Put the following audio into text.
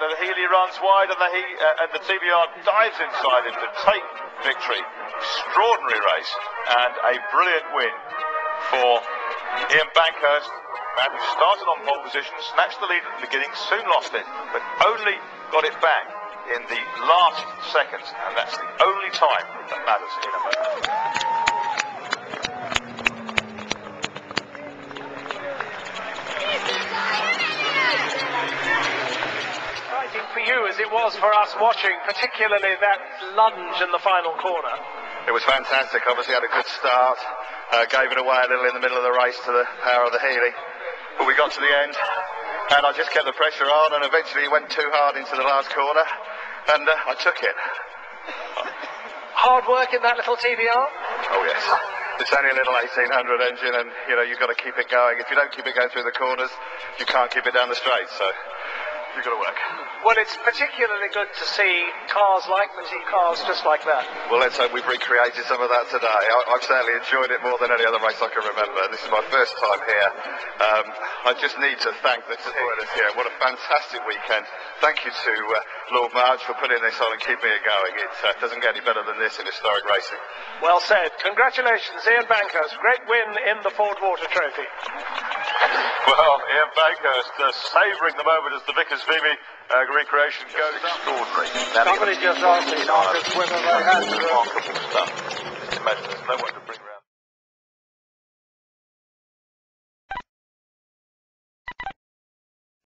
but the Healy runs wide and the TBR dives inside him to take victory. Extraordinary race and a brilliant win for Ian Bankhurst, man who started on pole position, snatched the lead at the beginning, soon lost it, but only got it back in the last seconds, and that's the only time that matters in a moment. For you, as it was for us watching, particularly that lunge in the final corner. It was fantastic. Obviously had a good start, gave it away a little in the middle of the race to the power of the Healy, but we got to the end and I just kept the pressure on and eventually went too hard into the last corner and I took it. Hard work in that little TBR? Oh yes, it's only a little 1800 engine and you know, you've got to keep it going. If you don't keep it going through the corners, you can't keep it down the straight, so you've got to work. Well, it's particularly good to see cars like the T-cars just like that. Well, let's hope we've recreated some of that today. I've certainly enjoyed it more than any other race I can remember. This is my first time here. I just need to thank the supporters here. What a fantastic weekend. Thank you to Lord Marge for putting this on and keeping it going. It doesn't get any better than this in historic racing. Well said. Congratulations, Ian Bankhurst. Great win in the Ford Water Trophy. Well, Ian Bankhurst savouring the moment as the Vickers Vimy recreation goes extraordinary. Somebody just asked me whether they had to. Imagine there's no one to bring.